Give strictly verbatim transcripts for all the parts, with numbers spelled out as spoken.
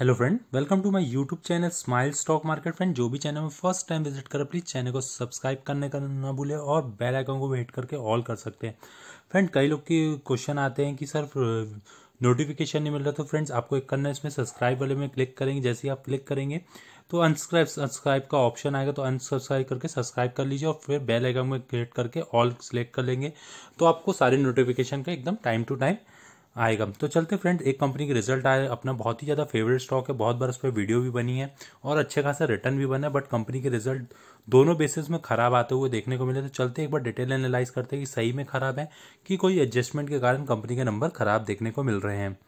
Hello friend, welcome to my YouTube channel smile stock market. Friend, जो भी channel में first time visit करें please channel को subscribe करने का ना भूलें और बेल आइकन को भी हिट करके ऑल कर सकते हैं। फ्रेंड, कई लोग के क्वेश्चन आते हैं कि सर नोटिफिकेशन नहीं मिल रहा, तो फ्रेंड्स आपको एक करना है, इसमें सब्सक्राइब वाले में क्लिक करेंगे। जैसे ही आप क्लिक करेंगे तो अनसब्सक्राइब सब्सक्राइब का ऑप्शन आएगा, तो अनसब्सक्राइब करके सब्सक्राइब कर लीजिए और फिर बेल आइकन में क्लिक करके ऑल सेलेक्ट कर लेंगे तो आपको सारे नोटिफिकेशन का एकदम टाइम टू टाइम आएगा। तो चलते फ्रेंड्स, एक कंपनी के रिजल्ट आए, अपना बहुत ही ज़्यादा फेवरेट स्टॉक है, बहुत बार उस पर वीडियो भी बनी है और अच्छे खासा रिटर्न भी बना है, बट कंपनी के रिजल्ट दोनों बेसिस में खराब आते हुए देखने को मिले। तो चलते एक बार डिटेल एनालाइज करते हैं कि सही में खराब है कि कोई एडजस्टमेंट के कारण कंपनी के नंबर खराब देखने को मिल रहे हैं।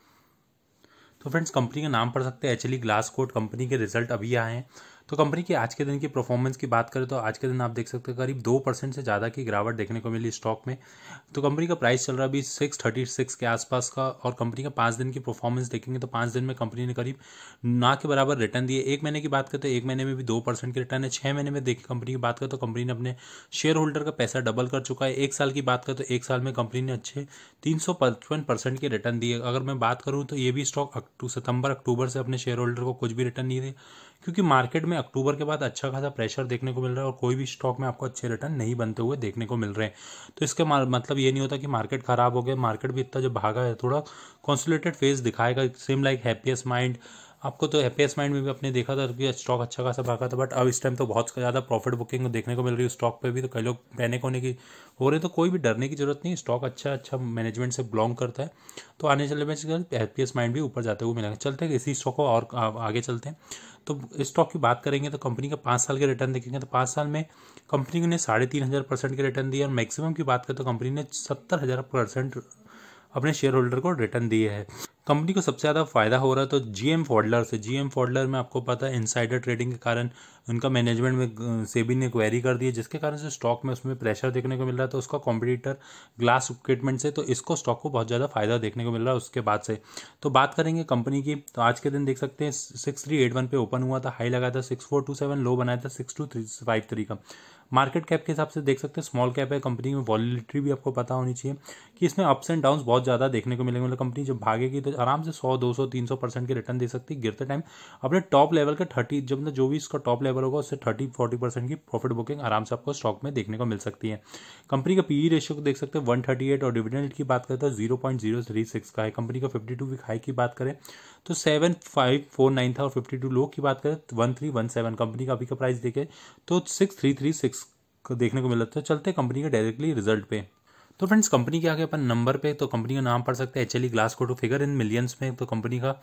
तो फ्रेंड्स, कंपनी का नाम पढ़ सकते हैं एच एल ग्लासकोट। कंपनी के रिजल्ट अभी आए हैं, तो कंपनी की आज के दिन की परफॉर्मेंस की बात करें तो आज के दिन आप देख सकते हैं करीब दो परसेंट से ज़्यादा की गिरावट देखने को मिली स्टॉक में। तो कंपनी का प्राइस चल रहा है अभी सिक्स थर्टी सिक्स के आसपास का, और कंपनी का पाँच दिन की परफॉर्मेंस देखेंगे तो पाँच दिन में कंपनी ने करीब ना के बराबर रिटर्न दिए। एक महीने की बात करें तो एक महीने में भी दो परसेंट के रिटर्न है। छः महीने में देखिए कंपनी की बात करें तो कंपनी ने अपने शेयर होल्डर का पैसा डबल कर चुका है। एक साल की बात करें तो एक साल में कंपनी ने अच्छे तीन सौ पचपन परसेंट के रिटर्न दिए। अगर मैं बात करूँ तो ये भी स्टॉक सितंबर अक्टूबर से अपने शेयर होल्डर को कुछ भी रिटर्न नहीं दिया, क्योंकि मार्केट में अक्टूबर के बाद अच्छा खासा प्रेशर देखने को मिल रहा है और कोई भी स्टॉक में आपको अच्छे रिटर्न नहीं बनते हुए देखने को मिल रहे हैं। तो इसके मतलब ये नहीं होता कि मार्केट खराब हो गया। मार्केट भी इतना जो भागा है, थोड़ा कंसोलिडेटेड फेस दिखाएगा, सेम लाइक हैप्पीएस्ट माइंड। आपको तो हैप्पीएस्ट माइंड में भी आपने देखा था कि स्टॉक अच्छा खासा भागा था, बट अब इस टाइम तो बहुत ज़्यादा प्रॉफिट बुकिंग देखने को मिल रही है स्टॉक पे भी, तो कई लोग पैनिक होने की हो रहे हैं। तो कोई भी डरने की जरूरत नहीं, स्टॉक अच्छा अच्छा मैनेजमेंट से बिलोंग करता है, तो आने चले में हैप्पीएस्ट माइंड भी ऊपर जाते हुए मिलेंगे। चलते हैं इसी स्टॉक को और आगे चलते हैं। तो इस स्टॉक की बात करेंगे तो कंपनी का पाँच साल के रिटर्न देखेंगे तो पाँच साल में कंपनी ने साढ़े तीन हज़ार परसेंट के रिटर्न दिए, और मैक्सिमम की बात करें तो कंपनी ने सत्तर हज़ार परसेंट अपने शेयर होल्डर को रिटर्न दिए है। कंपनी को सबसे ज़्यादा फायदा हो रहा है तो जीएम फोडलर से। जीएम फोडलर में आपको पता है इनसाइडर ट्रेडिंग के कारण उनका मैनेजमेंट में सेबी ने क्वेरी कर दी है, जिसके कारण से स्टॉक में उसमें प्रेशर देखने को मिल रहा है। तो उसका कॉम्पिटिटर ग्लास इक्विपमेंट से, तो इसको स्टॉक को बहुत ज़्यादा फायदा देखने को मिल रहा है उसके बाद से। तो बात करेंगे कंपनी की, तो आज के दिन देख सकते हैं सिक्स थ्री एट वन पे ओपन हुआ था, हाई लगाया था six four two seven, low बनाया था six two three five three का। मार्केट कैप के हिसाब से देख सकते हैं स्मॉल कैप है कंपनी में, वॉलिटिलिटी भी आपको पता होनी चाहिए कि इसमें अप्स एंड डाउन्स बहुत ज़्यादा देखने को मिलेंगे। मतलब कंपनी जब भागेगी तो आराम से सौ दो सौ तीन सौ परसेंट के रिटर्न दे सकती है। गिरते टाइम अपने टॉप लेवल के थर्टी जब जो भी इसका टॉप लेवल होगा उससे थर्टी फोर्टी परसेंट की प्रॉफिट बुकिंग आराम से आपको स्टॉक में देखने को मिल सकती है। कंपनी का पीई रेशियो को देख सकते हैं वन थर्टी एट, और डिविडेंड की बात करें तो zero point zero three six का है। कंपनी का फिफ्टी टू वीक हाई की बात करें तो सेवन फाइव फोर नाइन था, और फिफ्टी टू लो की बात करें one three one seven. Company का अभी का प्राइस देखें तो सिक्स थ्री थ्री सिक्स को देखने को मिल रहा है। चलते कंपनी के डायरेक्टली रिजल्ट पे। तो फ्रेंड्स, कंपनी के आगे अपन नंबर पे, तो कंपनी का नाम पढ़ सकते हैं H L Glascoat, figure in millions में। तो कंपनी का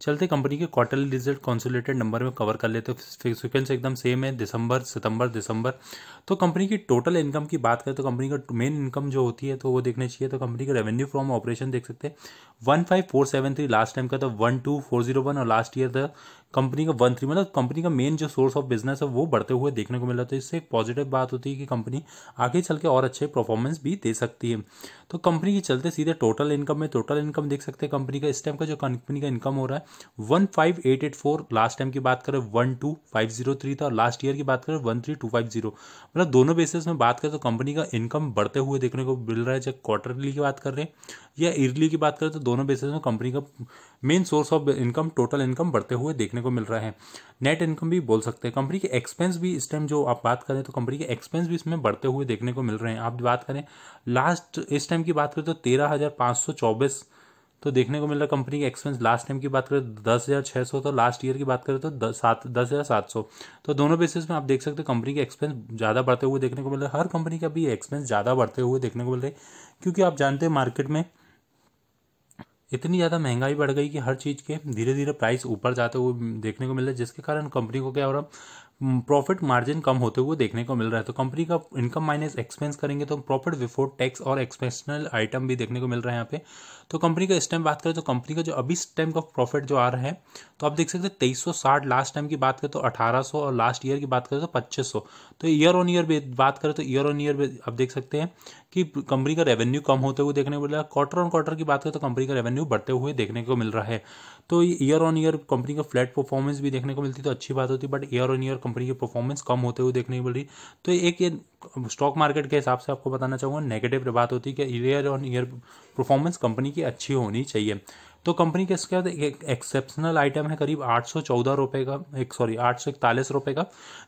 चलते कंपनी के क्वार्टरली रिजल्ट कंसोलिडेटेड नंबर में कवर कर लेते हैं। सिक्वेंस एकदम सेम है, दिसंबर सितंबर दिसंबर। तो कंपनी की टोटल इनकम की बात करें तो कंपनी का मेन इनकम जो होती है तो वो देखना चाहिए। तो कंपनी का रेवेन्यू फ्रॉम ऑपरेशन देख सकते हैं one five four seven three, last time का था one two four zero one, और लास्ट ईयर था कंपनी का वन थ्री। मतलब कंपनी का मेन जो सोर्स ऑफ बिजनेस है वो बढ़ते हुए देखने को मिल रहा है। तो इससे एक पॉजिटिव बात होती है कि कंपनी आगे चल के और अच्छे परफॉर्मेंस भी दे सकती है। तो कंपनी के चलते सीधे टोटल इनकम में, टोटल इनकम देख सकते हैं कंपनी का इस टाइम का जो कंपनी का इनकम हो रहा है one five eight eight four, last time की बात करें one two five zero three था, और लास्ट ईयर की बात करें one three two five zero. मतलब दोनों बेसिस में बात करें तो कंपनी का इनकम बढ़ते हुए देखने को मिल रहा है। चाहे क्वार्टरली की बात कर रहे हैं या ईयरली की बात करें तो दोनों बेसिस में कंपनी का main source of income total income बढ़ते हुए देखने को मिल रहा है। नेट इनकम भी बोल सकते हैं। कंपनी के एक्सपेंस भी इस टाइम जो आप बात करें तो कंपनी के एक्सपेंस भी इसमें बढ़ते हुए देखने को मिल रहे हैं। आप बात करें लास्ट इस टाइम की बात करें तो तेरह हज़ार पाँच सौ चौबीस तो देखने को मिल रहा है कंपनी का एक्सपेंस। लास्ट टाइम की बात करें दस हज़ार छः सौ, तो लास्ट ईयर की बात करें तो दस सात दस हज़ार सात सौ। तो दोनों बेसिस में आप देख सकते हैं कंपनी के एक्सपेंस ज़्यादा बढ़ते हुए देखने को मिल रहा है। हर कंपनी का भी एक्सपेंस ज़्यादा बढ़ते हुए देखने को मिल रहा है, क्योंकि आप जानते हैं मार्केट में इतनी ज़्यादा महंगाई बढ़ गई कि हर चीज़ के धीरे धीरे प्राइस ऊपर जाते हुए देखने को मिल रहा है, जिसके कारण कंपनी को क्या हो रहा है, प्रॉफिट मार्जिन कम होते हुए देखने को मिल रहा है। तो कंपनी का इनकम माइनस एक्सपेंस करेंगे तो प्रॉफिट बिफोर टैक्स और एक्सपेंशनल आइटम भी देखने को मिल रहा है यहाँ पे। तो कंपनी का इस टाइम बात करें तो कंपनी का जो अभी इस टाइम का प्रॉफिट जो आ रहा है तो आप देख सकते हैं तेईस सौ साठ, लास्ट टाइम की बात करें तो अठारह सौ, और लास्ट ईयर की बात करें तो पच्चीस सौ। तो ईयर ऑन ईयर बात करें तो ईयर ऑन ईयर आप देख सकते हैं कि कंपनी का रेवेन्यू कम होते हुए देखने को मिल रहा है। क्वार्टर ऑन क्वार्टर की बात करें तो कंपनी का रेवेन्यू बढ़ते हुए देखने को मिल रहा है। तो ईयर ऑन ईयर कंपनी का फ्लैट परफॉर्मेंस भी देखने को मिलती तो अच्छी बात होती, but year on year company की परफॉर्मेंस कम होते हुए देखने को मिल रही। तो एक ये स्टॉक मार्केट के हिसाब से आपको बताना चाहूँगा, नेगेटिव बात होती है कि year on year performance company की अच्छी होनी चाहिए। तो कंपनी के साथ एक एक्सेप्शनल आइटम है करीब आठ सौ चौदह रुपये का एक सॉरी आठ सौ इकतालीस रुपये का,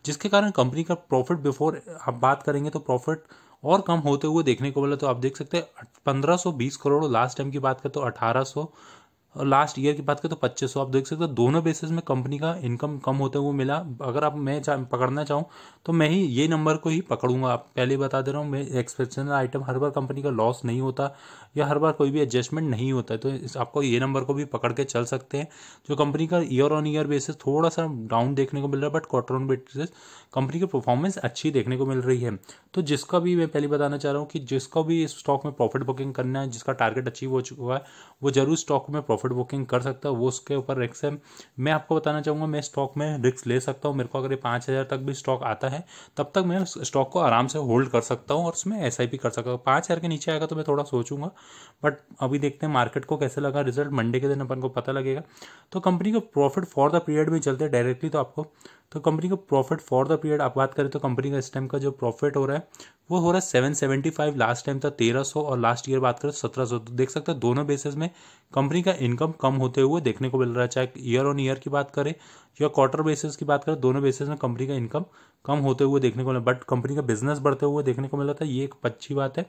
जिसके कारण कंपनी का प्रॉफिट बिफोर आप बात करेंगे तो प्रॉफिट और कम होते हुए देखने को मिला। तो आप देख सकते हैं पंद्रह सौ बीस करोड़, लास्ट टाइम की बात करें तो अठारह सौ और लास्ट ईयर की बात करें तो पच्चीस सौ। आप देख सकते हो दोनों बेसिस में कंपनी का इनकम कम होते हुए मिला। अगर आप मैं चाह पकड़ना चाहूँ तो मैं ही ये नंबर को ही पकड़ूंगा, आप पहले बता दे रहा हूँ। मैं एक्सेप्शनल आइटम हर बार कंपनी का लॉस नहीं होता या हर बार कोई भी एडजस्टमेंट नहीं होता है, तो इस आपको ये नंबर को भी पकड़ के चल सकते हैं। जो कंपनी का ईयर ऑन ईयर बेसिस थोड़ा सा डाउन देखने को मिल रहा है, but quarter on basis company की परफॉर्मेंस अच्छी देखने को मिल रही है। तो जिसका भी मैं पहले बताना चाह रहा हूँ कि जिसका भी इस स्टॉक में प्रॉफिट बुकिंग करना है, जिसका टारगेट अचीव हो चुका है, वो जरूर स्टॉक में प्रॉफिट बुकिंग कर सकता है, वो उसके ऊपर रिस्क है। मैं आपको बताना चाहूँगा मैं स्टॉक में रिस्क ले सकता हूँ। मेरे को अगर पाँच हज़ार तक भी स्टॉक आता है तब तक मैं स्टॉक को आराम से होल्ड कर सकता हूँ और उसमें एसआईपी कर सकता हूँ। पाँच हज़ार के नीचे आएगा तो मैं थोड़ा सोचूंगा, बट अभी देखते हैं मार्केट को कैसे लगा। रिजल्ट मंडे के दिन अपन को पता लगेगा। तो कंपनी का प्रॉफिट फॉर द पीरियड में चलते हैं डायरेक्टली। तो आपको तो कंपनी का प्रॉफिट फॉर द पीरियड आप बात करें तो कंपनी का इस टाइम का जो प्रॉफिट हो रहा है वो हो रहा है seven seventy five, last time था तेरह सौ और लास्ट ईयर बात करें सत्रह सौ। तो देख सकते हैं दोनों बेसिस में कंपनी का इनकम कम होते हुए देखने को मिल रहा है, चाहे ईयर ऑन ईयर की बात करें या क्वार्टर बेसिस की बात करें, दोनों बेसिस में कंपनी का इनकम कम होते हुए देखने को मिला, बट कंपनी का बिजनेस बढ़ते हुए देखने को मिला था। ये एक अच्छी बात है।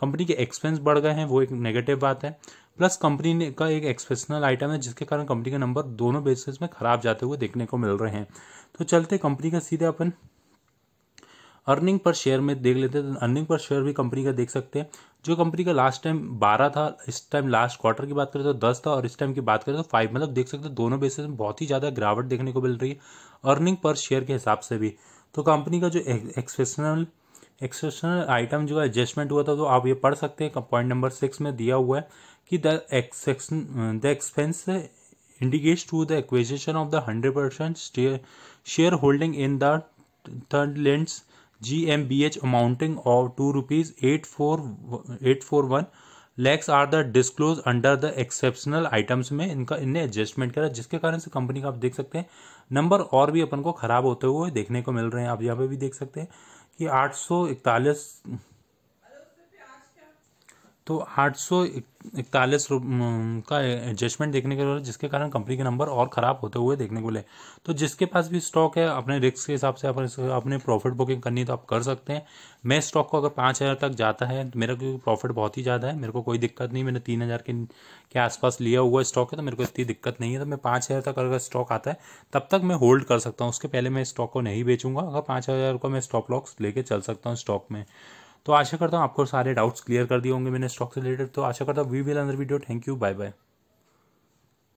कंपनी के एक्सपेंस बढ़ गए हैं, वो एक नेगेटिव बात है। प्लस कंपनी ने का एक एक्सेप्शनल आइटम है जिसके कारण कंपनी का नंबर दोनों बेसिस में खराब जाते हुए देखने को मिल रहे हैं। तो चलते कंपनी का सीधे अपन अर्निंग पर शेयर में देख लेते हैं। तो अर्निंग पर शेयर भी कंपनी का देख सकते हैं, जो कंपनी का लास्ट टाइम बारह था, इस टाइम लास्ट क्वार्टर की बात करें तो दस था और इस टाइम की बात करें तो फाइव, मतलब देख सकते हैं दोनों बेसिस में बहुत ही ज़्यादा गिरावट देखने को मिल रही है अर्निंग पर शेयर के हिसाब से भी। तो कंपनी का जो एक्सेप्शनल एक्सेप्शनल आइटम जो है एडजस्टमेंट हुआ था, तो आप ये पढ़ सकते हैं पॉइंट नंबर सिक्स में दिया हुआ है कि the exception the expense indicates to the acquisition of the hundred percent share holding in the third lands G M B H amounting of two rupees eight four eight four one lakhs are the disclose under the exceptional items में इनका इनने adjustment करा, जिसके कारण से company का आप देख सकते हैं नंबर और भी अपन को ख़राब होते हुए देखने को मिल रहे हैं। आप यहाँ पे भी देख सकते हैं कि आठ सौ इकतालीस तो आठ सौ इकतालीस का एडजस्टमेंट देखने के लिए, जिसके कारण कंपनी के नंबर और ख़राब होते हुए देखने को मिले। तो जिसके पास भी स्टॉक है अपने रिस्क के हिसाब से अपन अपने प्रॉफिट बुकिंग करनी है तो आप कर सकते हैं। मैं स्टॉक को अगर पाँच हज़ार तक जाता है तो मेरा क्योंकि प्रॉफिट बहुत ही ज़्यादा है, मेरे को कोई दिक्कत नहीं, मैंने तीन हज़ार के, के आसपास लिया हुआ स्टॉक है तो मेरे को इतनी दिक्कत नहीं है। तो मैं पाँच हज़ार तक अगर स्टॉक आता है तब तक मैं होल्ड कर सकता हूँ, उसके पहले मैं स्टॉक को नहीं बेचूंगा। अगर पाँच हज़ार का मैं स्टॉप लॉस लेके चल सकता हूँ स्टॉक में। तो आशा करता हूँ आपको सारे डाउट्स क्लियर कर दिए होंगे मैंने स्टॉक से रिलेटेड। तो आशा करता हूँ we will another video. Thank you, bye bye.